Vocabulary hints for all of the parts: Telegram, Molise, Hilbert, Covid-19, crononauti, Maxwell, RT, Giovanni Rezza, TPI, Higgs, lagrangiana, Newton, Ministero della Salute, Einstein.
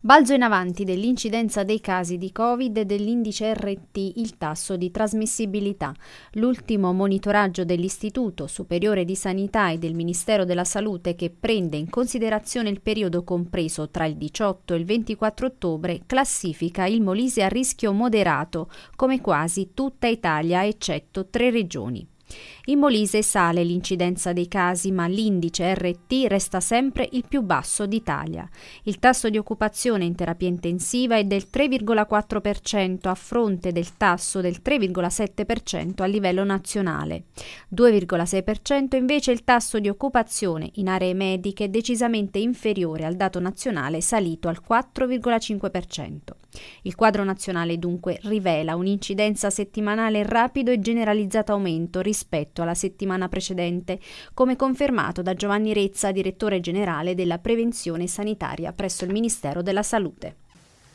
Balzo in avanti dell'incidenza dei casi di Covid e dell'indice RT, il tasso di trasmissibilità. L'ultimo monitoraggio dell'Istituto Superiore di Sanità e del Ministero della Salute, che prende in considerazione il periodo compreso tra il 18 e il 24 ottobre, classifica il Molise a rischio moderato, come quasi tutta Italia eccetto 3 regioni. In Molise sale l'incidenza dei casi, ma l'indice RT resta sempre il più basso d'Italia. Il tasso di occupazione in terapia intensiva è del 3,4% a fronte del tasso del 3,7% a livello nazionale. 2,6% invece il tasso di occupazione in aree mediche, decisamente inferiore al dato nazionale salito al 4,5%. Il quadro nazionale dunque rivela un'incidenza settimanale in rapido e generalizzato aumento rispetto alla settimana precedente, come confermato da Giovanni Rezza, direttore generale della prevenzione sanitaria presso il Ministero della Salute.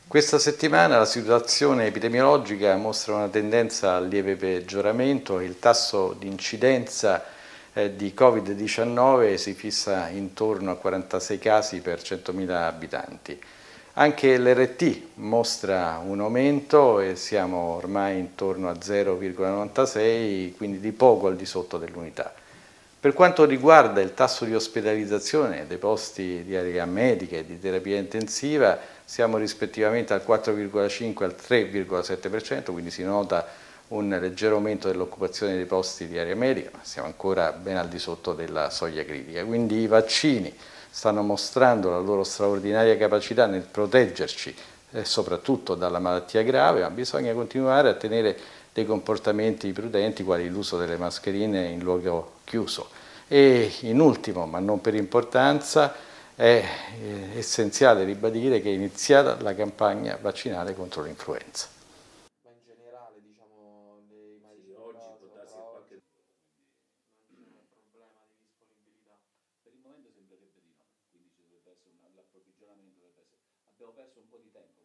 Questa settimana la situazione epidemiologica mostra una tendenza al lieve peggioramento e il tasso di incidenza di Covid-19 si fissa intorno a 46 casi per 100.000 abitanti. Anche l'RT mostra un aumento e siamo ormai intorno a 0,96, quindi di poco al di sotto dell'unità. Per quanto riguarda il tasso di ospedalizzazione dei posti di area medica e di terapia intensiva, siamo rispettivamente al 4,5 e al 3,7%, quindi si nota un leggero aumento dell'occupazione dei posti di area medica, ma siamo ancora ben al di sotto della soglia critica. Quindi i vaccini stanno mostrando la loro straordinaria capacità nel proteggerci, soprattutto dalla malattia grave, ma bisogna continuare a tenere dei comportamenti prudenti, quali l'uso delle mascherine in luogo chiuso. E in ultimo, ma non per importanza, è essenziale ribadire che è iniziata la campagna vaccinale contro l'influenza. Ma in generale, diciamo, oggi può darsi qualche problema di disponibilità. Per il momento sembrerebbe di no, quindi ci dovrebbe essere un approvvigionamento, abbiamo perso un po' di tempo.